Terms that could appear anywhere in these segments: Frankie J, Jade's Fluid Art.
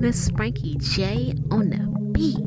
Miss Frankie J on the beat.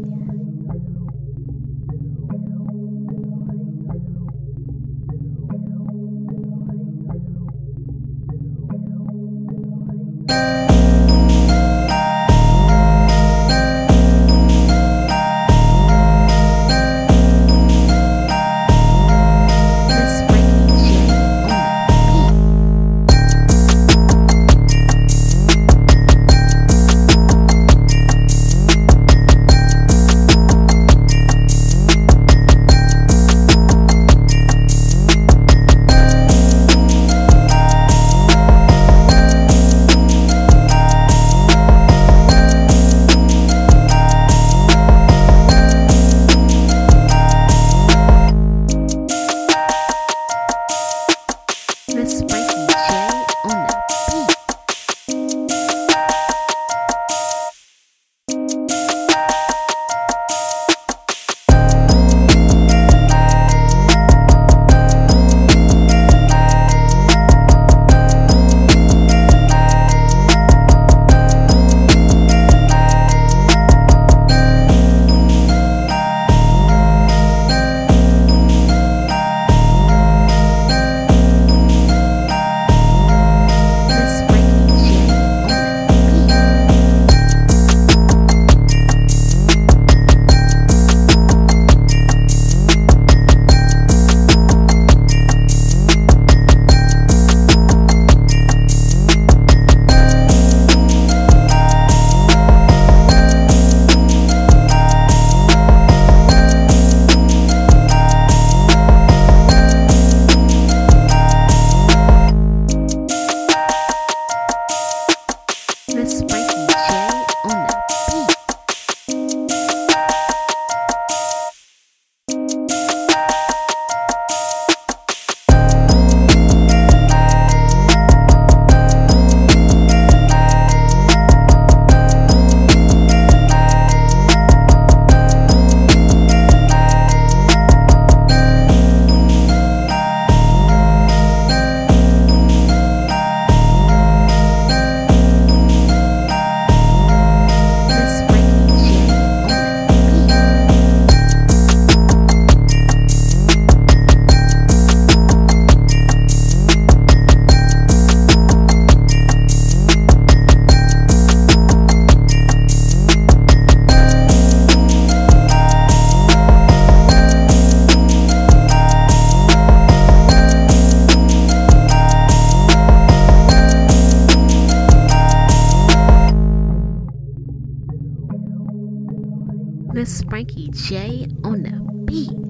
Miss Frankie J on the beat.